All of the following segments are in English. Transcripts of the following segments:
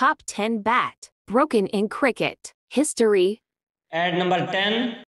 top 10 bat, broken in cricket history. At number 10.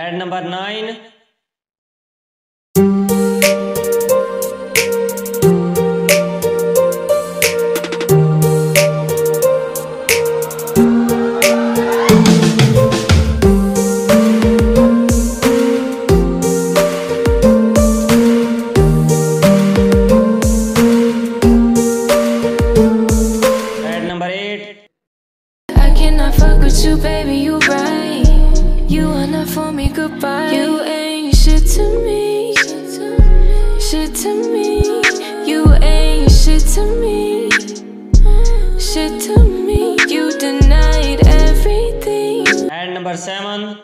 At number 9. At number 8. I cannot fuck with you, baby, you right. You are not for me, goodbye. You ain't shit to me, shit to me. You ain't shit to me, shit to me. You denied everything. At number 7.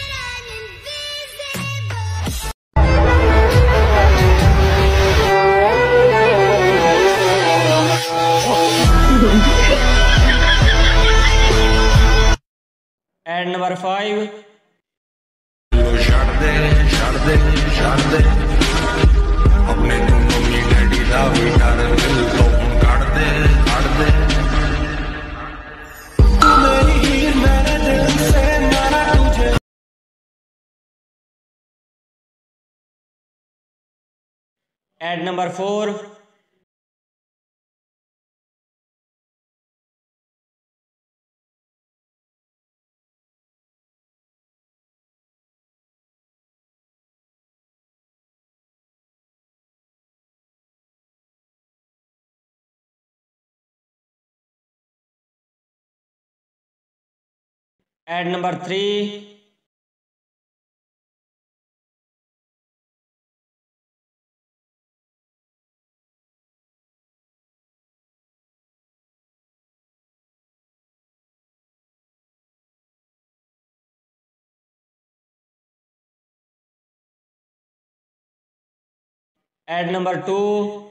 At number 5. At number 4. At number 3. At number 2.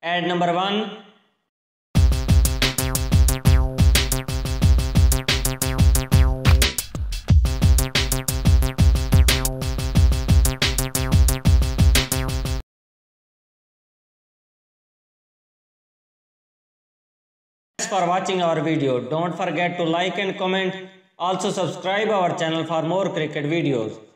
At number 1. Thanks for watching our video. Don't forget to like and comment. Also subscribe our channel for more cricket videos.